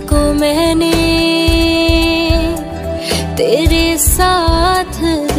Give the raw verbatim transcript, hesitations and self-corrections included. खुद को मैंने तेरे साथ